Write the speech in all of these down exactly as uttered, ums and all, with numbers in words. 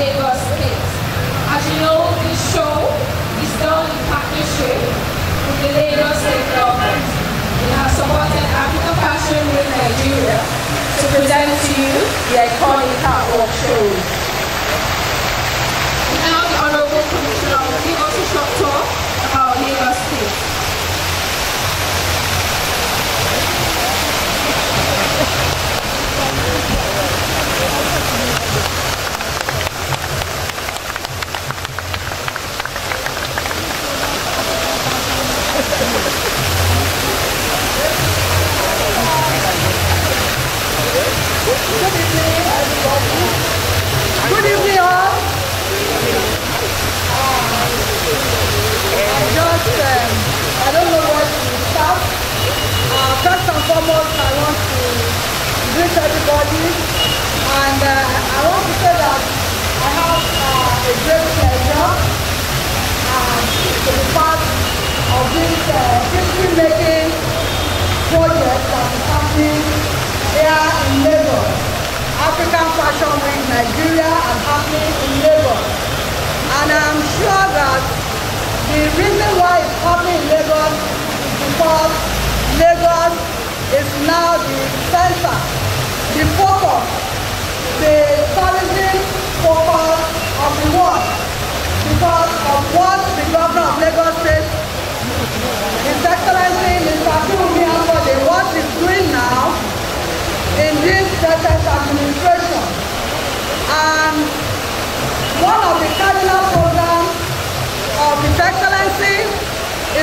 Lagos State. As you know, this show is done in partnership with the Lagos State government. We have supported Africa Fashion Week Nigeria to present to you the iconic artwork shows. Now the Honourable Commissioner will give us a short talk about Lagos State. Good evening, all. Just, um, I don't know what to start. Uh, first and foremost, I want to greet everybody, and uh, I want to say that I have uh, a great pleasure uh, to be part of this history-making uh, project that is happening here in Lagos. African Fashion Week Nigeria and happening in Lagos. And I'm sure that the reason why it's happening in Lagos is because Lagos is now the center, the focus, the tourism focus of the world because of what the governor of Lagos State, His Excellency Mister Tinubu Square, what he's doing now in this latest administration. And one of the cardinal programs of His Excellency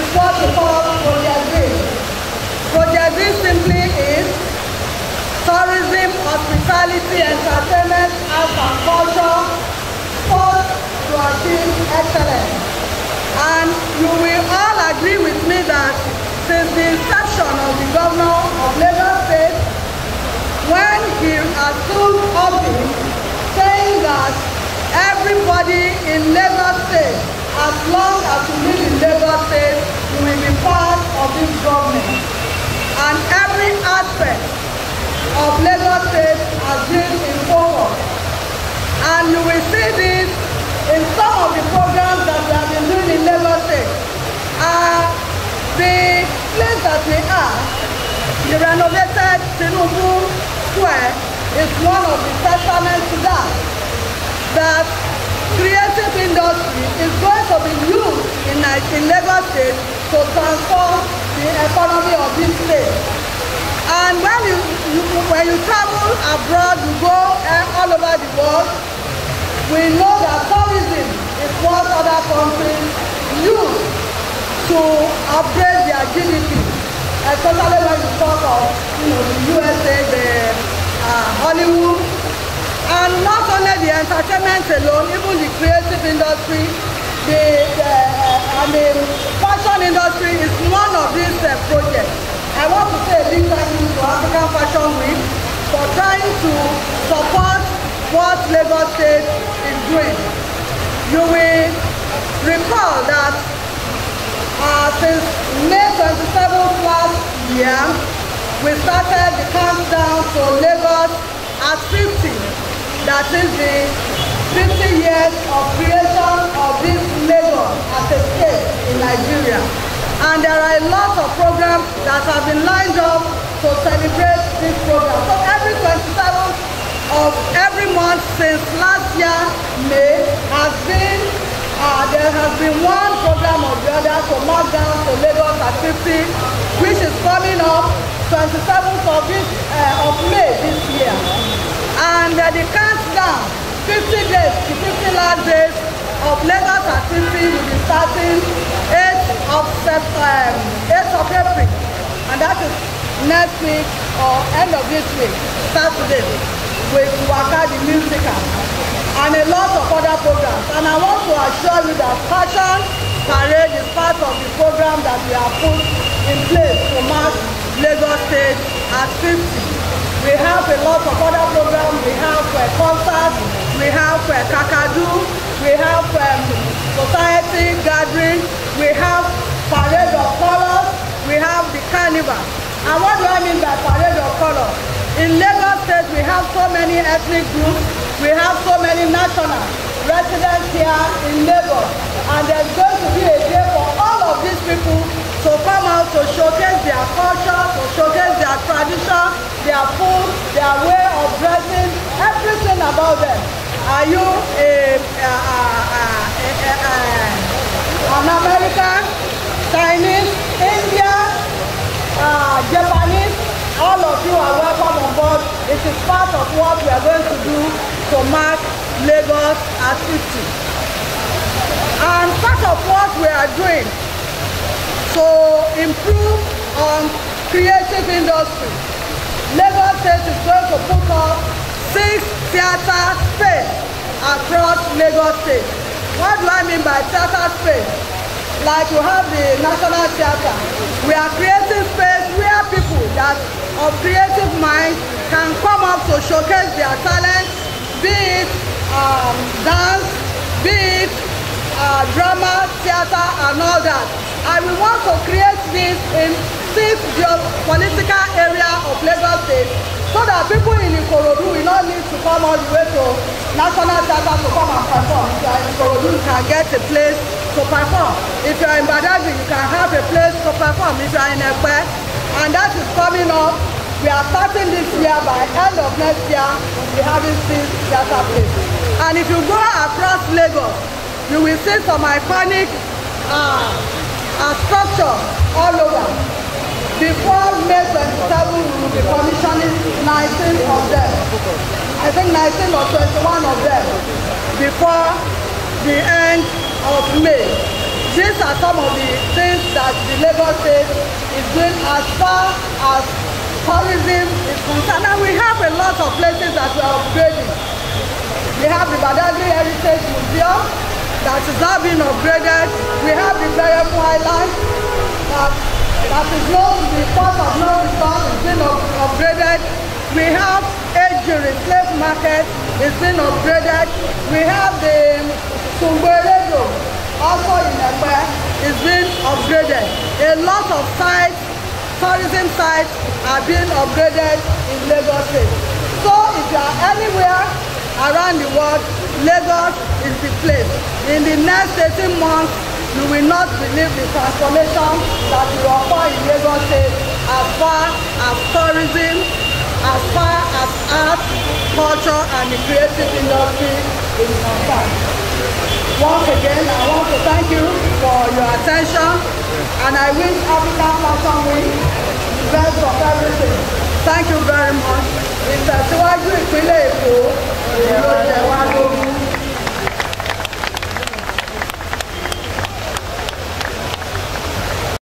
is what we call Project B. Project B simply is tourism, hospitality, entertainment, arts and culture, sports to achieve excellence. And you will all agree with me that since the inception of the governor of Lagos State, when he assumed office, saying that everybody in Lagos State, as long as you live in Lagos State, you will be part of this government. And every aspect of Lagos State has been in focus. And you will see this in some of the programs that we have been doing in Lagos State. Uh, the place that we are, the renovated Tinubu Square, is one of the testaments to that, that creative industry is going to be used in, in Lagos State to transform the economy of this state. And when you, you, when you travel abroad, you go uh, all over the world, we know that tourism is what other countries use to upgrade their G D P. Especially when you talk of, you know, the U S A, the uh, Hollywood, and not only the entertainment alone, even the creative industry, the uh, I mean, fashion industry is one of these uh, projects. I want to say a big thank you to African Fashion Week for trying to support what Lagos State is doing. You will recall that Uh, since May twenty-seventh last year, we started the countdown for Lagos at fifty. That is the fifty years of creation of this Lagos as a state in Nigeria. And there are a lot of programs that have been lined up to celebrate this program. So every twenty-seventh of every month since last year, May, has been Uh, there has been one program or the other to mark down for Lagos at fifty, which is coming up twenty-seventh of, this, uh, of May this year. And uh, the countdown, fifty days, the fifty last days of Lagos at fifty will be starting eighth of April, and that is next week or end of this week, Saturday, with Waka the musical. And a lot of other programs. And I want to assure you that Passion Parade is part of the program that we have put in place to mark Lagos State at fifty. We have a lot of other programs. We have uh, concerts, we have uh, Kakadu, we have um, society gathering, we have parade of colors, we have the carnival. And what do I mean by parade of colors? In Lagos State, we have so many ethnic groups, we have so many nationals, residents here in Lagos, and there's going to be a day for all of these people to come out to showcase their culture, to showcase their tradition, their food, their way of dressing, everything about them. Are you a, a, a, a, a, a, an American, Chinese, Indian, uh, Japanese? All of you are welcome on board. It is part of what we are going to do to mark Lagos at fifty. And part of what we are doing to improve on creative industry, Lagos State is going to put up six theater space across Lagos State. What do I mean by theater space? Like you have the National Theatre. We are creating space where people that of creative minds can come up to showcase their talents, be it um, dance, be it uh, drama, theater, and all that. And we want to create this in six geopolitical area of Lagos State, so that people in Ikorodu will not need to come all the way to National Theatre to come and perform. If you are in Ikorodu, you can get a place to perform. If you are in Badagry, you can have a place to perform. If you are in Ekpe, and that is coming up. We are starting this year. By end of next year, we have six theater places. And if you go across Lagos, you will see some iconic uh, uh, structures all over. Before May twenty-seventh, we will be commissioning nineteen of them. I think nineteen or twenty-one of them before the end of May. These are some of the things that the Lagos State is doing as far as tourism is concerned, and we have a lot of places that we are upgrading. We have the Badagry Heritage Museum that is now being upgraded. We have the Badagry Highlands that, that is known to be part of no return is being up, upgraded. We have Ajuri slave market is being upgraded. We have the Tumbalego also in Ekpe is being upgraded. A lot of sites. Tourism sites are being upgraded in Lagos State. So if you are anywhere around the world, Lagos is the place. In the next eighteen months, you will not believe the transformation that will occur in Lagos State as far as tourism, as far as art, culture, and the creative industry is concerned. Once again, I want to thank you for your attention, and I wish African Fashion Week the best of everything. Thank you very much. Mister